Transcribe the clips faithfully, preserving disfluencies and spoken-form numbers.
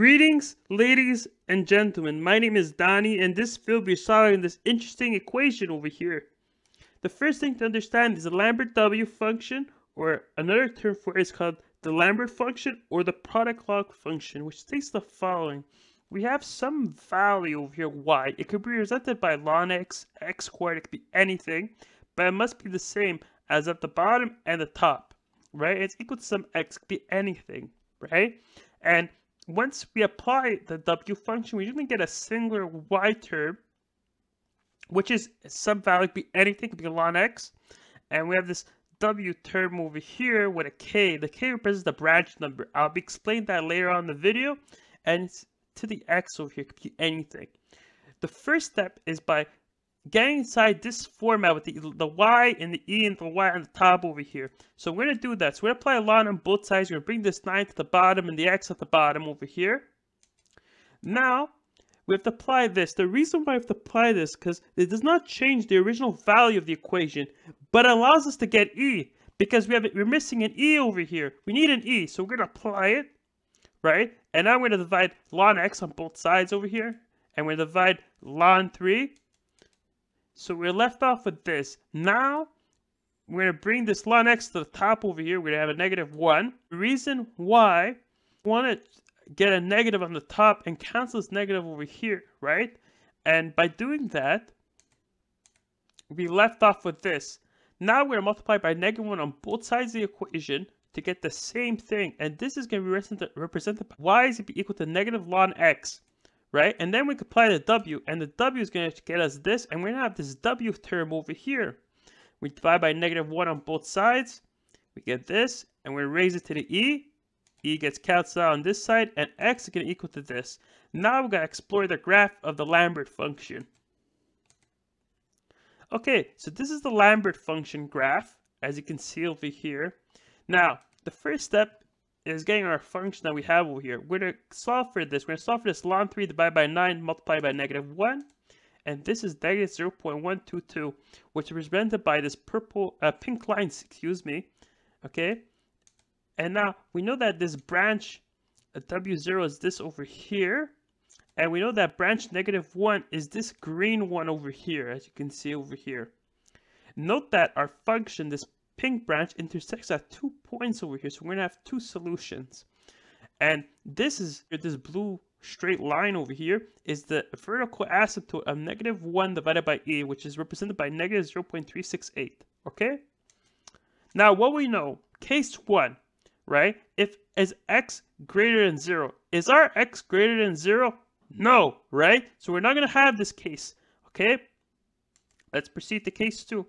Greetings, ladies and gentlemen. My name is Donnie, and this will be solving this interesting equation over here. The first thing to understand is the Lambert W function, or another term for it is called the Lambert function or the product log function, which takes the following. We have some value over here, y. It could be represented by ln x, x squared, it could be anything, but it must be the same as at the bottom and the top, right? It's equal to some x, it could be anything, right? And once we apply the W function, we usually get a singular y term, which is some value, could be anything, could be ln x. And we have this W term over here with a k. The k represents the branch number. I'll be explaining that later on in the video. And it's to the x over here, could be anything. The first step is by getting inside this format with the, the y and the e and the y on the top over here. So we're going to do that. So we're going to apply a ln on both sides. We're going to bring this nine to the bottom and the x at the bottom over here. Now, we have to apply this. The reason why we have to apply this is because it does not change the original value of the equation, but it allows us to get e, because we have, we're missing an e over here. We need an e, so we're going to apply it, right? And now we're going to divide ln x on both sides over here, and we're going to divide ln three. So we're left off with this. Now, we're going to bring this ln x to the top over here. We're going to have a negative one. The reason why we want to get a negative on the top and cancel this negative over here, right? And by doing that, we left off with this. Now we're going to multiply by negative one on both sides of the equation to get the same thing. And this is going to be represented by y is going to be equal to negative ln x. Right? And then we could apply the w, and the w is going to get us this, and we're going to have this w term over here. We divide by negative one on both sides, we get this, and we raise it to the e. e gets cancelled out on this side, and x is going to equal to this. Now we're going to explore the graph of the Lambert function. Okay, so this is the Lambert function graph, as you can see over here. Now, the first step is getting our function that we have over here. We're going to solve for this. We're going to solve for this ln three divided by nine multiplied by negative one. And this is negative zero point one two two, which is represented by this purple, uh, pink line, excuse me. Okay. And now we know that this branch uh, w zero is this over here. And we know that branch negative one is this green one over here, as you can see over here. Note that our function, this pink branch, intersects at two points over here, so we're gonna have two solutions. And this is this blue straight line over here is the vertical asymptote of negative one divided by e, which is represented by negative zero point three six eight. Okay. Now what we know, case one, right? If is x greater than zero, is our x greater than zero? No, right? So we're not gonna have this case. Okay. Let's proceed to case two.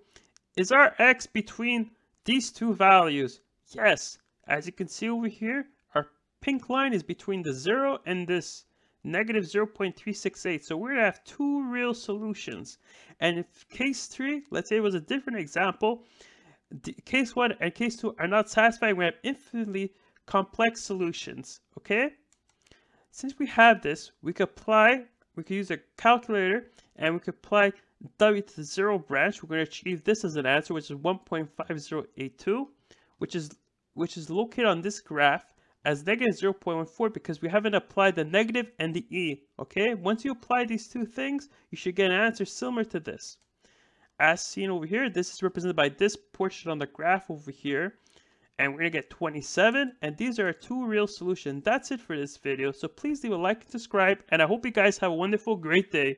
Is our x between these two values? Yes, as you can see over here, our pink line is between the zero and this negative zero point three six eight. So we're gonna have two real solutions. And if case three, let's say it was a different example, the case one and case two are not satisfied, we have infinitely complex solutions, okay? Since we have this, we could apply, we could use a calculator, and we could apply w to the zero branch. We're going to achieve this as an answer, which is one point five zero eight two, which is which is located on this graph as negative zero point one four, because we haven't applied the negative and the e. Okay, once you apply these two things, you should get an answer similar to this. As seen over here, this is represented by this portion on the graph over here, and we're going to get twenty-seven, and these are two real solutions. That's it for this video, so please leave a like and subscribe, and I hope you guys have a wonderful, great day.